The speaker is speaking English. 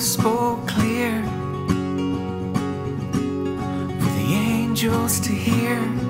spoke clear for the angels to hear.